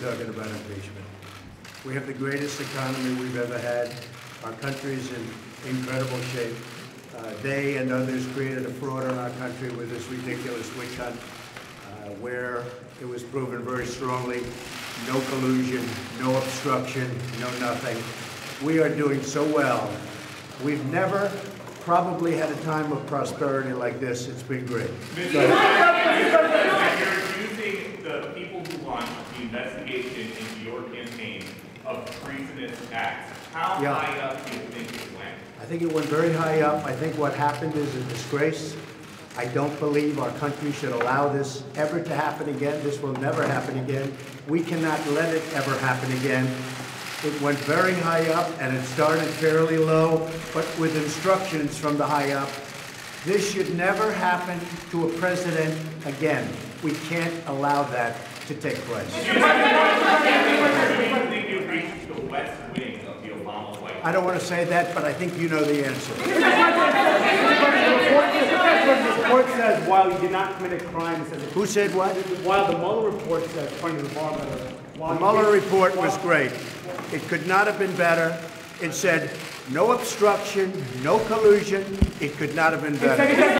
talking about impeachment. We have the greatest economy we've ever had. Our country's in incredible shape. They and others created a fraud on our country with this ridiculous witch hunt, where it was proven very strongly, no collusion, no obstruction, no nothing. We are doing so well. We've never probably had a time of prosperity like this. It's been great. You're using the people who launched the investigation into your campaign of treasonous acts. How high up do you think it went? I think it went very high up. I think what happened is a disgrace. I don't believe our country should allow this ever to happen again. This will never happen again. We cannot let it ever happen again. It went very high up, and it started fairly low, but with instructions from the high up. This should never happen to a president again. We can't allow that to take place. I don't want to say that, but I think you know the answer. The report says while you did not commit a crime, it says. Who said what? While the Mueller report says, according to the bar letter. The Mueller report was great. It could not have been better. It said no obstruction, no collusion. It could not have been better.